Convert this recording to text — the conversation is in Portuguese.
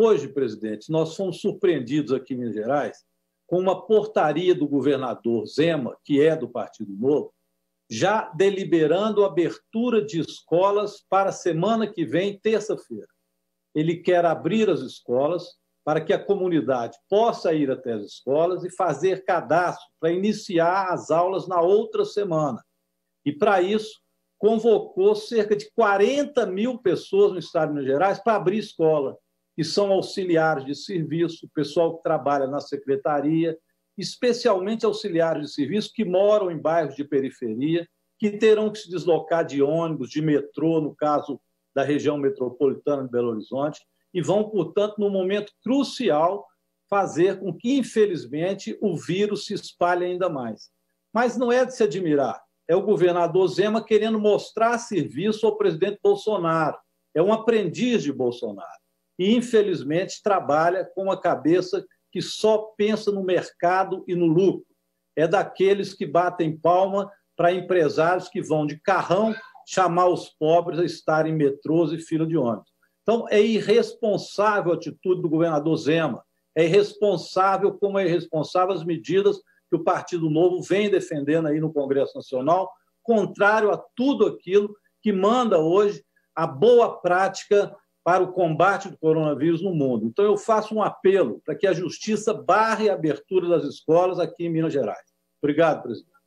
Hoje, presidente, nós fomos surpreendidos aqui em Minas Gerais com uma portaria do governador Zema, que é do Partido Novo, já deliberando a abertura de escolas para a semana que vem, terça-feira. Ele quer abrir as escolas para que a comunidade possa ir até as escolas e fazer cadastro para iniciar as aulas na outra semana. E, para isso, convocou cerca de 40 mil pessoas no estado de Minas Gerais para abrir escola, que são auxiliares de serviço, o pessoal que trabalha na secretaria, especialmente auxiliares de serviço que moram em bairros de periferia, que terão que se deslocar de ônibus, de metrô, no caso da região metropolitana de Belo Horizonte, e vão, portanto, num momento crucial, fazer com que, infelizmente, o vírus se espalhe ainda mais. Mas não é de se admirar. É o governador Zema querendo mostrar serviço ao presidente Bolsonaro. É um aprendiz de Bolsonaro. E, infelizmente, trabalha com uma cabeça que só pensa no mercado e no lucro. É daqueles que batem palma para empresários que vão de carrão chamar os pobres a estarem em metrôs e fila de ônibus. Então, é irresponsável a atitude do governador Zema. É irresponsável, como é irresponsável as medidas que o Partido Novo vem defendendo aí no Congresso Nacional, contrário a tudo aquilo que manda hoje a boa prática para o combate do coronavírus no mundo. Então, eu faço um apelo para que a justiça barre a abertura das escolas aqui em Minas Gerais. Obrigado, presidente.